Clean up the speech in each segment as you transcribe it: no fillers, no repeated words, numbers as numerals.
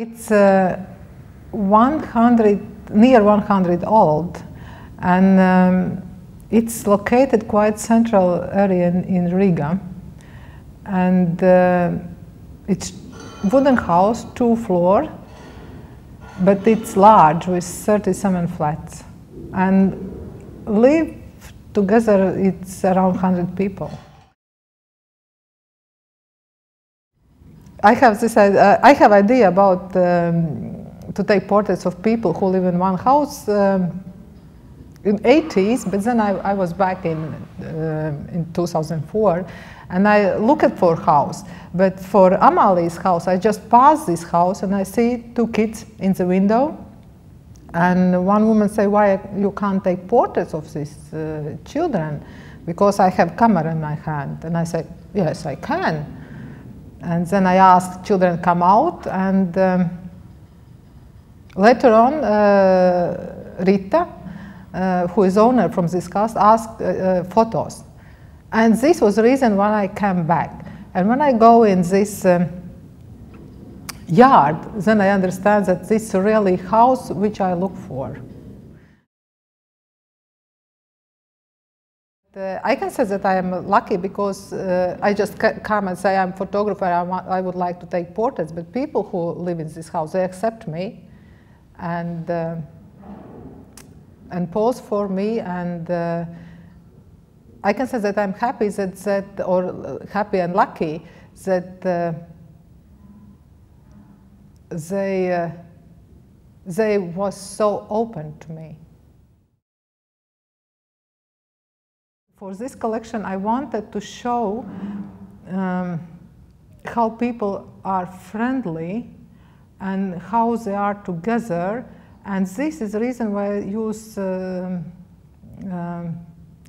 It's 100 old, and it's located quite central area in Riga, and it's wooden house, 2-floor, but it's large with 37 flats, and live together it's around 100 people. I have this idea about to take portraits of people who live in one house in 80s, but then I was back in 2004, and I looked for house. But for Amalias house, I just passed this house and I see 2 kids in the window, and one woman say, "Why you can't take portraits of these children? Because I have camera in my hand." And I said, "Yes, I can." And then I asked children come out, and later on Rita, who is owner from this cast, asked photos. And this was the reason why I came back. And when I go in this yard, then I understand that this is really house which I look for. I can say that I am lucky because I just come and say I'm a photographer, I would like to take portraits, but people who live in this house, they accept me and pose for me, and I can say that I'm happy or happy and lucky that they was so open to me. For this collection, I wanted to show how people are friendly and how they are together. And this is the reason why I use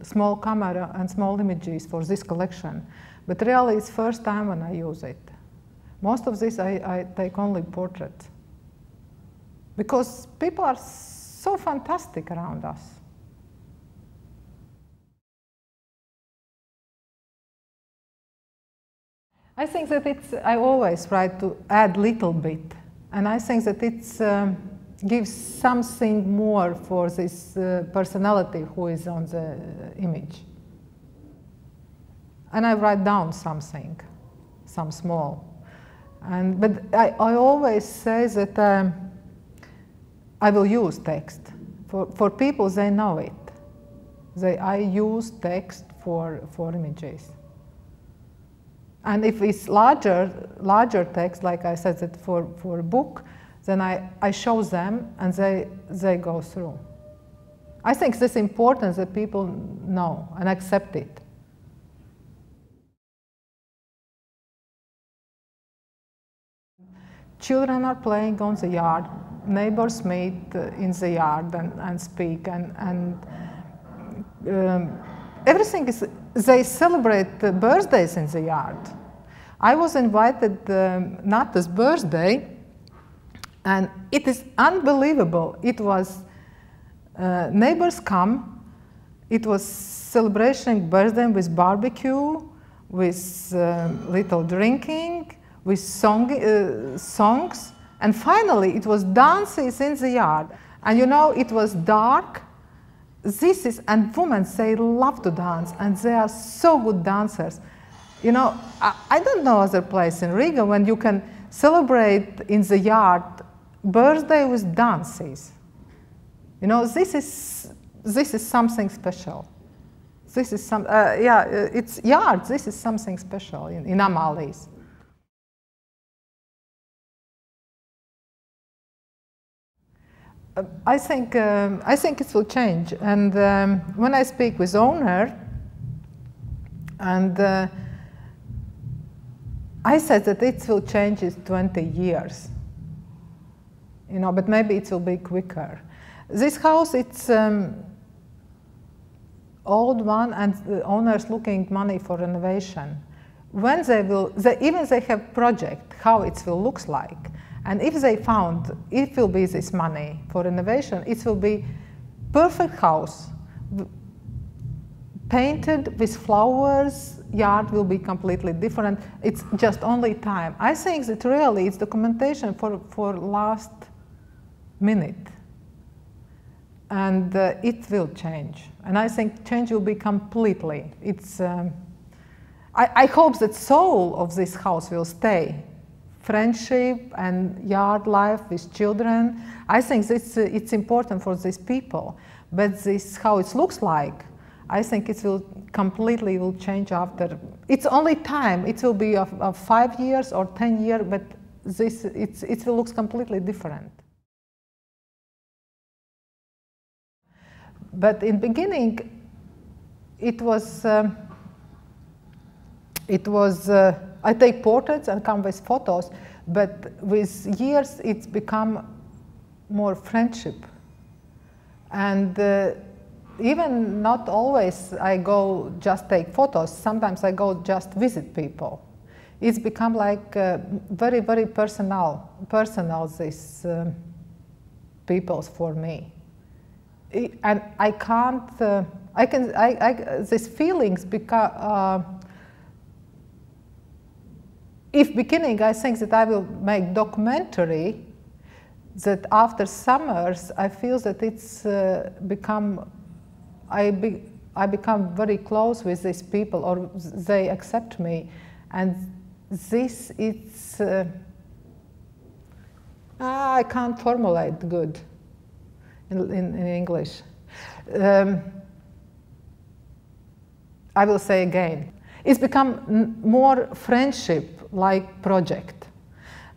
small camera and small images for this collection. But really, it's first time when I use it. Most of this, I take only portraits. Because people are so fantastic around us. I think that I always try to add little bit, and I think that it gives something more for this personality who is on the image. And I write down something, some small. But I always say that I will use text. For people, they know it. I use text for images. And if it's larger text, like I said, that for a book, then I show them and they go through. I think this is important that people know and accept it. Children are playing on the yard, neighbors meet in the yard and speak, and everything is. They celebrate the birthdays in the yard. I was invited Nata's birthday, and it is unbelievable. It was neighbors come. It was celebration birthday with barbecue, with little drinking, with songs, and finally it was dances in the yard. And you know, it was dark. And women, they love to dance, and they are so good dancers. You know, I don't know other place in Riga when you can celebrate in the yard birthday with dances. You know, this is something special. This is some, yeah, it's yard. This is something special in Amalias. I think it will change, and when I speak with owner, and I said that it will change in 20 years, you know, but maybe it will be quicker. This house, it's old one, and the owners looking money for renovation. When they will, even they have project how it will looks like. And if they found it will be this money for renovation, it will be perfect house, painted with flowers, yard will be completely different. It's just only time. I think that really it's documentation for last minute. And it will change. And I think change will be completely. It's, I hope that soul of this house will stay. Friendship and yard life with children. I think this, it's important for these people. But this, how it looks like, I think it will completely will change after. It's only time. It will be of 5 years or 10 years, but this, it will look completely different. But in beginning, it was I take portraits and come with photos, but with years it's become more friendship. And even not always I go just take photos, sometimes I go just visit people. It's become like very, very personal these peoples for me. And I can't, these feelings become, if beginning I think that I will make documentary, that after summers I feel that it's become, I become very close with these people, or they accept me, and this it's, I can't formulate good in English. I will say again. It's become more friendship-like project,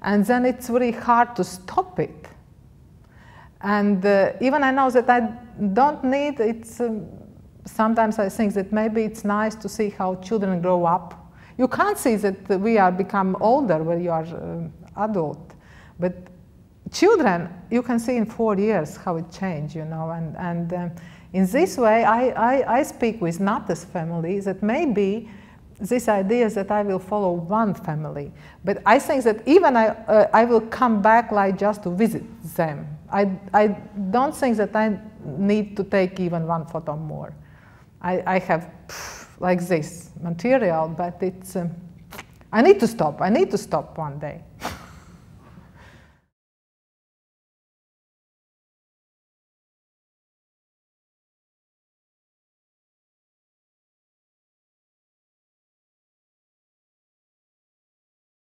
and then it's very hard to stop it. And even I know that I don't need it. Sometimes I think that maybe it's nice to see how children grow up. You can't see that we are become older when you are adult, but children you can see in 4 years how it changed, you know. And in this way, I speak with Nata's family that maybe this idea is that I will follow one family, but I think that even I will come back like just to visit them. I don't think that I need to take even one photo more. I have like this material, but it's I need to stop. I need to stop one day.